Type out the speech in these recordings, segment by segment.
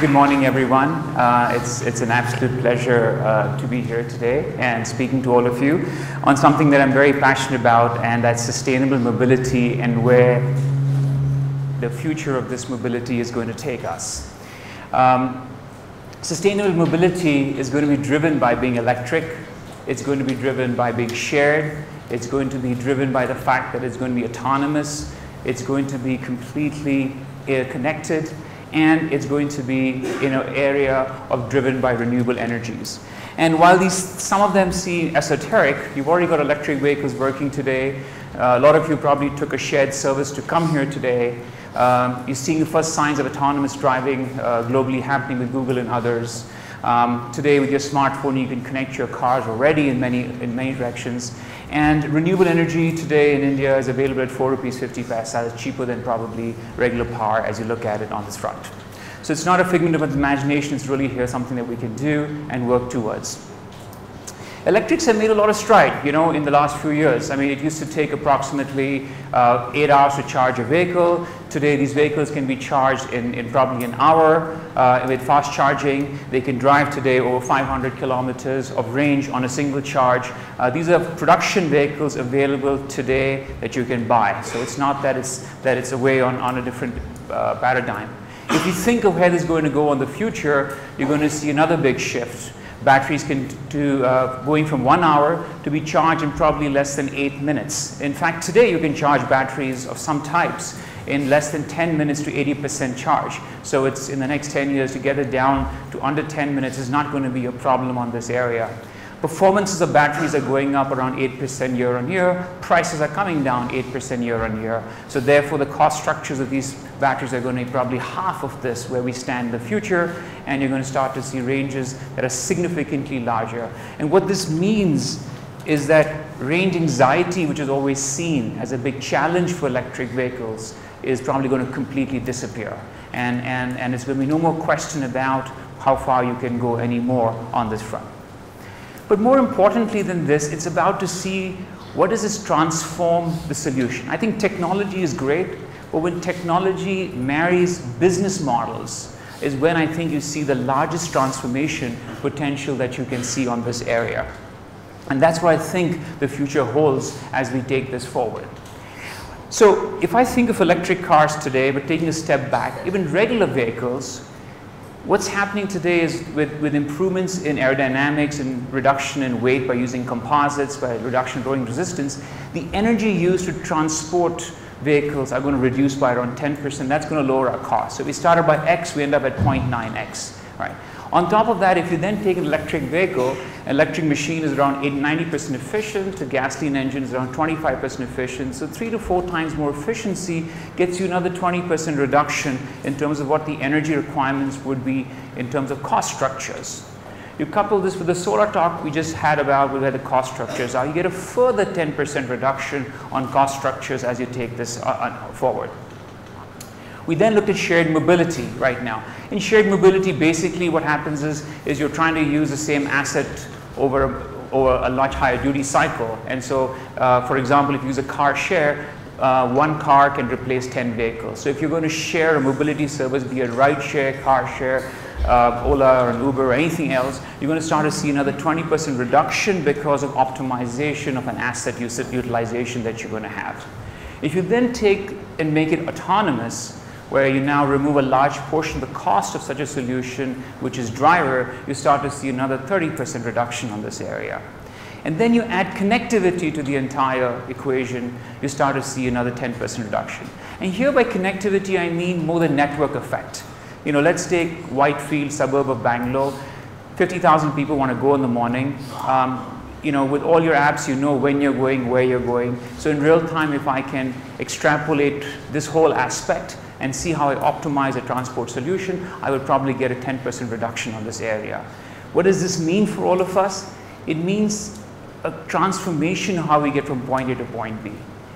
Good morning, everyone. It's an absolute pleasure to be here today and speaking to all of you on something that I'm very passionate about, and that's sustainable mobility and where the future of this mobility is going to take us. Sustainable mobility is going to be driven by being electric. It's going to be driven by being shared. It's going to be driven by the fact that it's going to be autonomous. It's going to be completely connected, and it's going to be area of driven by renewable energies. And while these, some of them seem esoteric, you've already got electric vehicles working today. A lot of you probably took a shared service to come here today. You're seeing the first signs of autonomous driving globally happening with Google and others. Today with your smartphone you can connect your cars already in many directions, and renewable energy today in India is available at ₹4.50. It's cheaper than probably regular power as you look at it on this front. So it's not a figment of imagination, it's really here something that we can do and work towards. Electrics have made a lot of stride, in the last few years. I mean, it used to take approximately 8 hours to charge a vehicle. Today, these vehicles can be charged in probably an hour with fast charging. They can drive today over 500 kilometers of range on a single charge. These are production vehicles available today that you can buy. So it's not that it's away on a different paradigm. If you think of where this is going to go in the future, you're going to see another big shift. Batteries can going from 1 hour to be charged in probably less than 8 minutes. In fact, today you can charge batteries of some types in less than 10 minutes to 80% charge. So it's in the next 10 years to get it down to under 10 minutes is not going to be a problem on this area. Performances of batteries are going up around 8% year on year. Prices are coming down 8% year on year. So therefore, the cost structures of these batteries are going to be probably half of this where we stand in the future, and you're going to start to see ranges that are significantly larger. And what this means is that range anxiety, which is always seen as a big challenge for electric vehicles, is probably going to completely disappear. And there's going to be no more question about how far you can go anymore on this front. But more importantly than this, it's about to see what does this transform the solution. I think technology is great, but when technology marries business models is when I think you see the largest transformation potential that you can see on this area. And that's what I think the future holds as we take this forward. So if I think of electric cars today, but taking a step back, even regular vehicles, what's happening today is with improvements in aerodynamics and reduction in weight by using composites, by reduction in rolling resistance, the energy used to transport vehicles are going to reduce by around 10%. That's going to lower our cost. So we started by X, we end up at 0.9X. Right? On top of that, if you then take an electric vehicle, an electric machine is around 90% efficient, a gasoline engine is around 25% efficient. So 3 to 4 times more efficiency gets you another 20% reduction in terms of what the energy requirements would be in terms of cost structures. You couple this with the solar talk we just had about where the cost structures are, you get a further 10% reduction on cost structures as you take this forward. We then looked at shared mobility right now. In shared mobility, basically what happens is you're trying to use the same asset over a lot higher duty cycle. And so, for example, if you use a car share, one car can replace 10 vehicles. So if you're going to share a mobility service, be it ride share, car share, Ola or an Uber or anything else, you're going to start to see another 20% reduction because of optimization of an asset utilization that you're going to have. If you then take and make it autonomous, where you now remove a large portion of the cost of such a solution, which is driver, you start to see another 30% reduction on this area. And then you add connectivity to the entire equation, you start to see another 10% reduction. And here by connectivity, I mean more the network effect. Let's take Whitefield, suburb of Bangalore. 50,000 people want to go in the morning. With all your apps, when you're going, where you're going. So in real time, if I can extrapolate this whole aspect, and see how I optimize a transport solution, I would probably get a 10% reduction on this area. What does this mean for all of us? It means a transformation of how we get from point A to point B.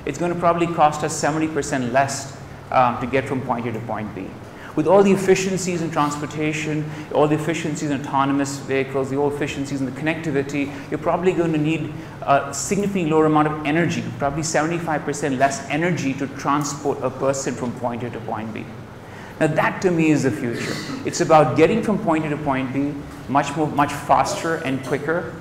It's going to probably cost us 70% less to get from point A to point B. With all the efficiencies in transportation, all the efficiencies in autonomous vehicles, the all efficiencies in the connectivity, you're probably going to need a significantly lower amount of energy, probably 75% less energy to transport a person from point A to point B. Now that to me is the future. It's about getting from point A to point B much faster and quicker,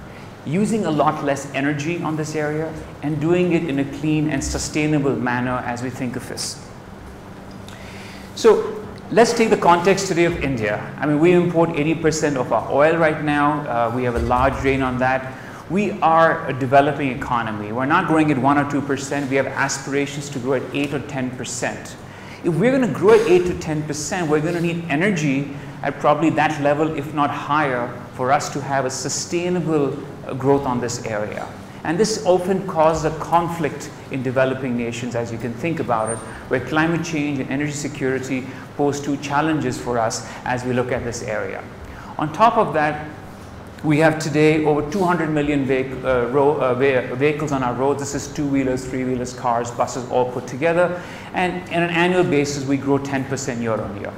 using a lot less energy on this area, and doing it in a clean and sustainable manner as we think of this. So let's take the context today of India. I mean, we import 80% of our oil right now. We have a large drain on that. We are a developing economy. We're not growing at 1 or 2%. We have aspirations to grow at 8 or 10%. If we're going to grow at 8 to 10%, we're going to need energy at probably that level, if not higher, for us to have a sustainable growth on this area. And this often causes a conflict in developing nations, as you can think about it, where climate change and energy security pose two challenges for us as we look at this area. On top of that, we have today over 200 million vehicles on our roads. This is two-wheelers, three-wheelers, cars, buses, all put together. And on an annual basis, we grow 10% year on year.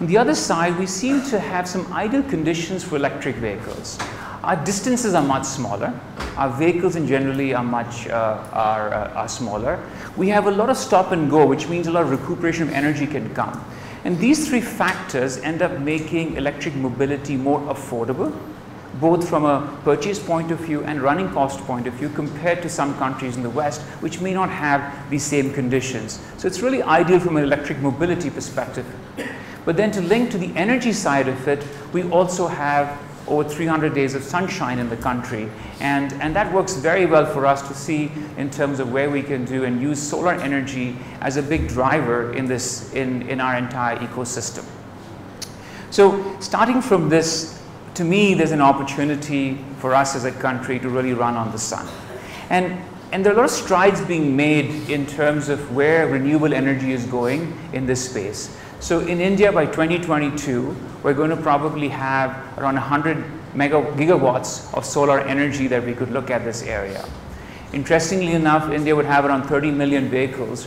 On the other side, we seem to have some ideal conditions for electric vehicles. Our distances are much smaller. Our vehicles in generally are are smaller. We have a lot of stop and go, which means a lot of recuperation of energy can come. And these three factors end up making electric mobility more affordable, both from a purchase point of view and running cost point of view, compared to some countries in the West, which may not have these same conditions. So it's really ideal from an electric mobility perspective. But then to link to the energy side of it, we also have over 300 days of sunshine in the country, and that works very well for us to see in terms of where we can do and use solar energy as a big driver in this in our entire ecosystem. So starting from this, to me, there's an opportunity for us as a country to really run on the sun. And there are a lot of strides being made in terms of where renewable energy is going in this space. So in India, by 2022, we're going to probably have around 100 gigawatts of solar energy that we could look at this area. Interestingly enough, India would have around 30 million vehicles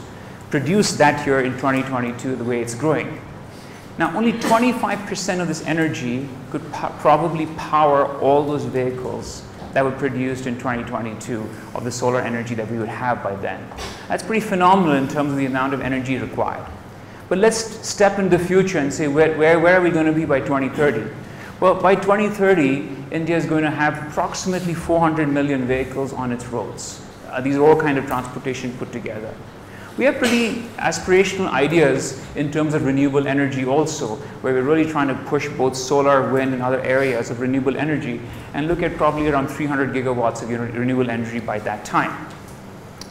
produced that year in 2022, the way it's growing. Now, only 25% of this energy could probably power all those vehicles that were produced in 2022 of the solar energy that we would have by then. That's pretty phenomenal in terms of the amount of energy required. But let's step into the future and say, where are we going to be by 2030? Well, by 2030, India is going to have approximately 400 million vehicles on its roads. These are all kind of transportation put together. We have pretty aspirational ideas in terms of renewable energy also, where we're really trying to push both solar, wind, and other areas of renewable energy, and look at probably around 300 gigawatts of renewable energy by that time.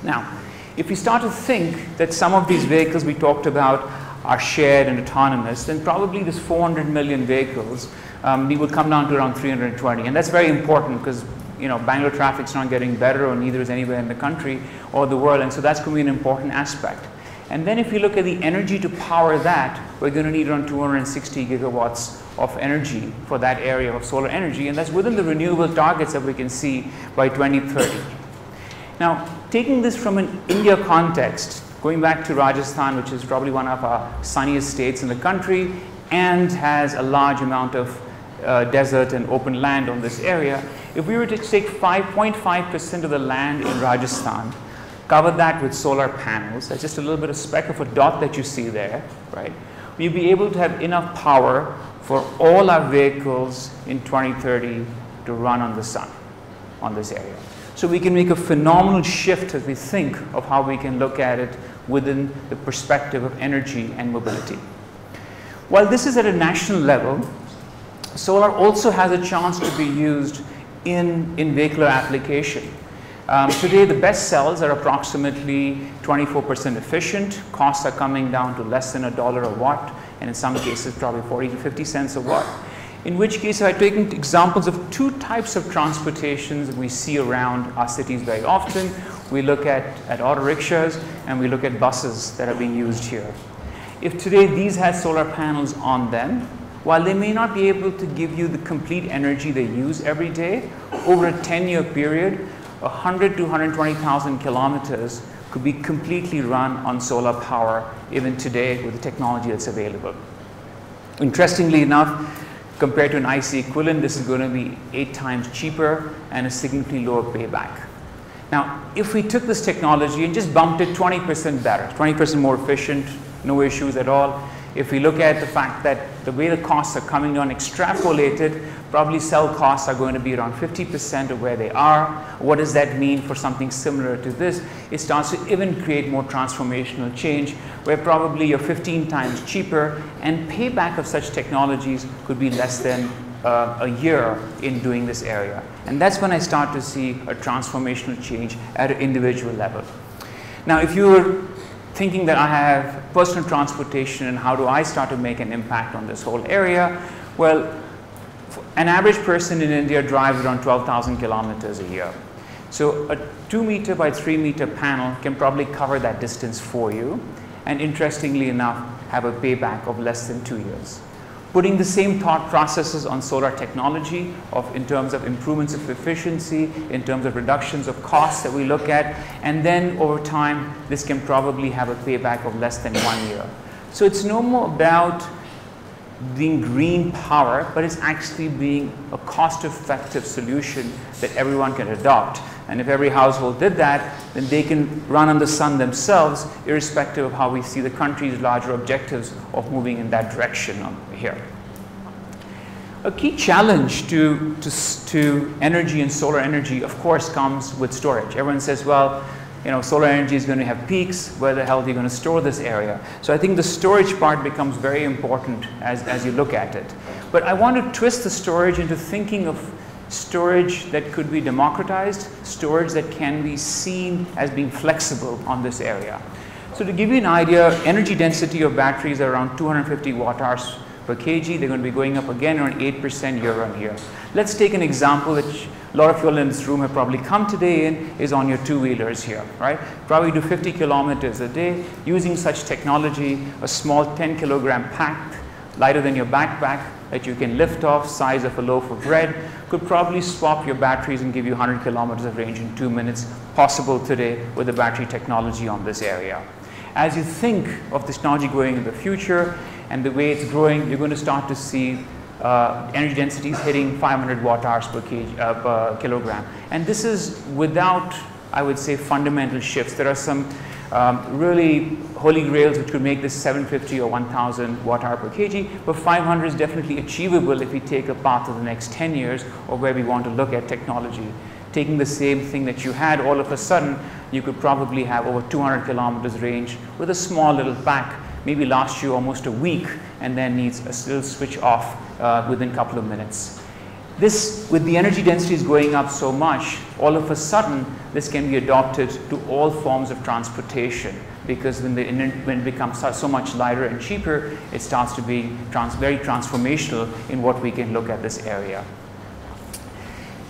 Now, if we start to think that some of these vehicles we talked about are shared and autonomous, then probably this 400 million vehicles we will come down to around 320. And that's very important because, you know, Bangalore traffic's not getting better, or neither is anywhere in the country or the world, and so that's going to be an important aspect. And then if you look at the energy to power that, we're going to need around 260 gigawatts of energy for that area of solar energy, and that's within the renewable targets that we can see by 2030. Now, taking this from an India context, going back to Rajasthan, which is probably one of our sunniest states in the country and has a large amount of desert and open land on this area, if we were to take 5.5% of the land in Rajasthan, cover that with solar panels, that's just a little bit of speck of a dot that you see there, right? We'd be able to have enough power for all our vehicles in 2030 to run on the sun on this area. So we can make a phenomenal shift as we think of how we can look at it within the perspective of energy and mobility. While this is at a national level, solar also has a chance to be used in vehicular application. Today, the best cells are approximately 24% efficient. Costs are coming down to less than $1 a watt, and in some cases, probably 40 to 50 cents a watt. In which case, I've taken examples of two types of transportations that we see around our cities very often. We look at auto rickshaws, and we look at buses that are being used here. If today these have solar panels on them, while they may not be able to give you the complete energy they use every day, over a 10-year period, 100 to 120,000 kilometers could be completely run on solar power, even today with the technology that's available. Interestingly enough, compared to an ICE equivalent, this is going to be 8 times cheaper and a significantly lower payback. Now, if we took this technology and just bumped it 20% better, 20% more efficient, no issues at all, If we look at the fact that the way the costs are coming down extrapolated, probably cell costs are going to be around 50% of where they are. What does that mean for something similar to this? It starts to even create more transformational change where probably you're 15 times cheaper and payback of such technologies could be less than a year in doing this area. And that's when I start to see a transformational change at an individual level. Now, if you were thinking that I have personal transportation and how do I start to make an impact on this whole area? Well, an average person in India drives around 12,000 kilometers a year. So a 2-meter by 3-meter panel can probably cover that distance for you and interestingly enough have a payback of less than 2 years. Putting the same thought processes on solar technology in terms of improvements of efficiency, in terms of reductions of costs that we look at, and then over time, this can probably have a payback of less than 1 year. So it's no more about being green power, but it's actually being a cost-effective solution that everyone can adopt. And if every household did that, then they can run on the sun themselves, irrespective of how we see the country's larger objectives of moving in that direction here. A key challenge to energy and solar energy, of course, comes with storage. Everyone says, well, you know, solar energy is going to have peaks, where the hell are you going to store this area? So I think the storage part becomes very important as you look at it. But I want to twist the storage into thinking of storage that could be democratized, storage that can be seen as being flexible on this area. So to give you an idea, energy density of batteries are around 250 watt hours per kg. They're going to be going up again around 8% year on year. Let's take an example which a lot of you all in this room have probably come today in is on your two-wheelers here, right? Probably do 50 kilometers a day using such technology, a small 10-kilogram pack, lighter than your backpack that you can lift off, size of a loaf of bread, could probably swap your batteries and give you 100 kilometers of range in 2 minutes, possible today with the battery technology on this area. As you think of this technology growing in the future and the way it's growing, you're going to start to see energy densities hitting 500 watt hours per kilogram. And this is without, I would say, fundamental shifts. There are some really holy grails which could make this 750 or 1000 watt hour per kg, but 500 is definitely achievable if we take a path of the next 10 years or where we want to look at technology. Taking the same thing that you had, all of a sudden, you could probably have over 200 kilometers range with a small little pack, maybe lasts you almost a week and then needs a little switch off within a couple of minutes. This, with the energy densities going up so much, all of a sudden this can be adopted to all forms of transportation because when it becomes so much lighter and cheaper, it starts to be very transformational in what we can look at this area.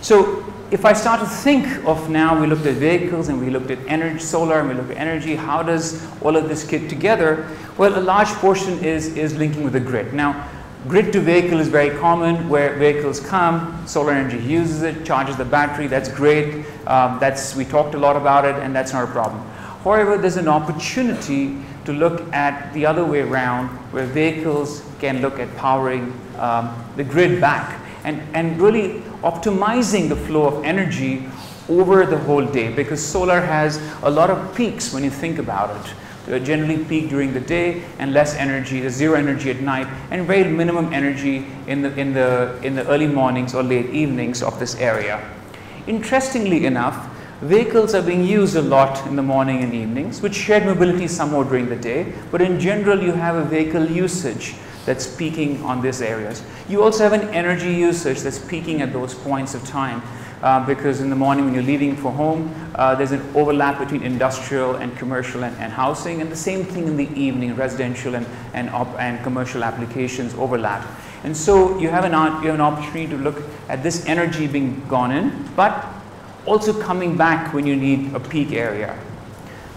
So if I start to think of now, we looked at vehicles and we looked at energy, solar, and we looked at energy, how does all of this fit together? Well, a large portion is linking with the grid. Now, grid to vehicle is very common where vehicles come, solar energy uses it, charges the battery, that's great, we talked a lot about it and that's not a problem. However, there's an opportunity to look at the other way around where vehicles can look at powering the grid back and really optimizing the flow of energy over the whole day because solar has a lot of peaks when you think about it. They generally peak during the day and less energy, there's zero energy at night and very minimum energy in the early mornings or late evenings of this area. Interestingly enough, vehicles are being used a lot in the morning and evenings with shared mobility somewhat during the day, but in general you have a vehicle usage that's peaking on these areas. You also have an energy usage that's peaking at those points of time because in the morning when you're leaving for home, there's an overlap between industrial and commercial and housing, and the same thing in the evening, residential and commercial applications overlap. And so you have an opportunity to look at this energy being gone in, but also coming back when you need a peak area.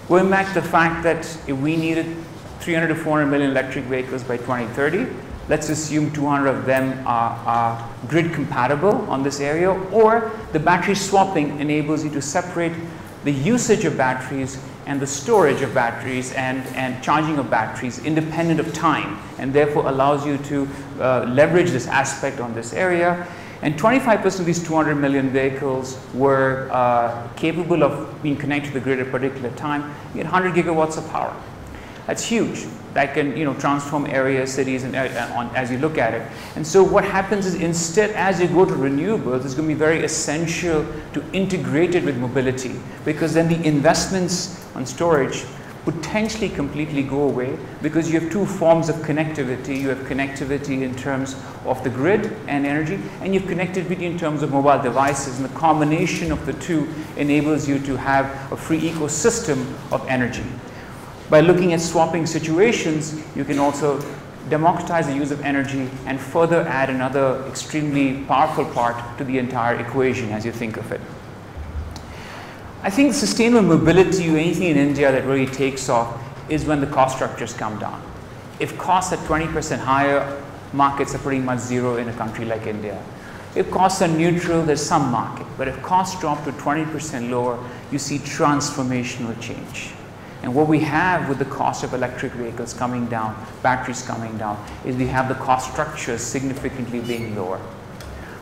Going back to the fact that if we needed 300 to 400 million electric vehicles by 2030. Let's assume 200 of them are grid compatible on this area, or the battery swapping enables you to separate the usage of batteries and the storage of batteries and charging of batteries independent of time, and therefore allows you to leverage this aspect on this area. And 25% of these 200 million vehicles were capable of being connected to the grid at a particular time. You get 100 gigawatts of power. That's huge. That can, you know, transform areas, cities, and as you look at it. And so what happens is, instead, as you go to renewables, it's going to be very essential to integrate it with mobility, because then the investments on storage potentially completely go away, because you have two forms of connectivity. You have connectivity in terms of the grid and energy, and you have connectivity in terms of mobile devices, and the combination of the two enables you to have a free ecosystem of energy. By looking at swapping situations, you can also democratize the use of energy and further add another extremely powerful part to the entire equation as you think of it. I think sustainable mobility or anything in India that really takes off is when the cost structures come down. If costs are 20% higher, markets are pretty much zero in a country like India. If costs are neutral, there's some market. But if costs drop to 20% lower, you see transformational change. And what we have with the cost of electric vehicles coming down, batteries coming down, is we have the cost structures significantly being lower.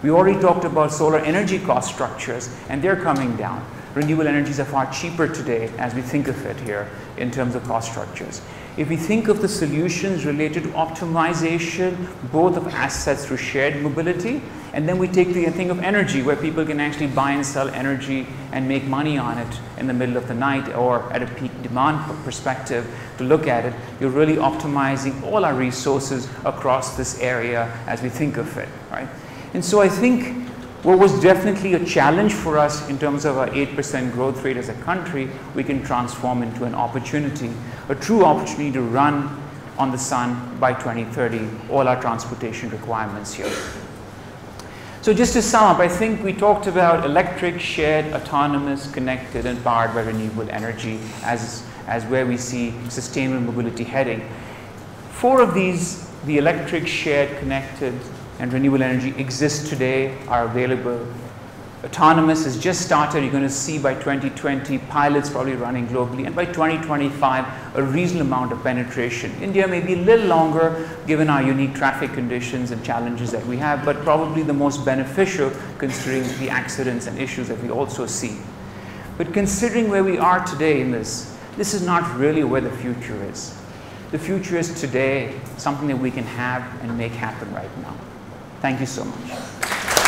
We already talked about solar energy cost structures, and they're coming down. Renewable energies are far cheaper today as we think of it here in terms of cost structures. If we think of the solutions related to optimization, both of assets through shared mobility, and then we take the thing of energy, where people can actually buy and sell energy and make money on it in the middle of the night or at a peak demand perspective to look at it, you're really optimizing all our resources across this area as we think of it, right? And so I think what was definitely a challenge for us in terms of our 8% growth rate as a country, we can transform into an opportunity, a true opportunity to run on the sun by 2030, all our transportation requirements here. So just to sum up, I think we talked about electric, shared, autonomous, connected, and powered by renewable energy as where we see sustainable mobility heading. Four of these, the electric, shared, connected, and renewable energy, exists today, are available. Autonomous has just started. You're going to see by 2020 pilots probably running globally, and by 2025 a reasonable amount of penetration. India may be a little longer given our unique traffic conditions and challenges that we have, but probably the most beneficial considering the accidents and issues that we also see. But considering where we are today in this, this is not really where the future is. The future is today, something that we can have and make happen right now. Thank you so much.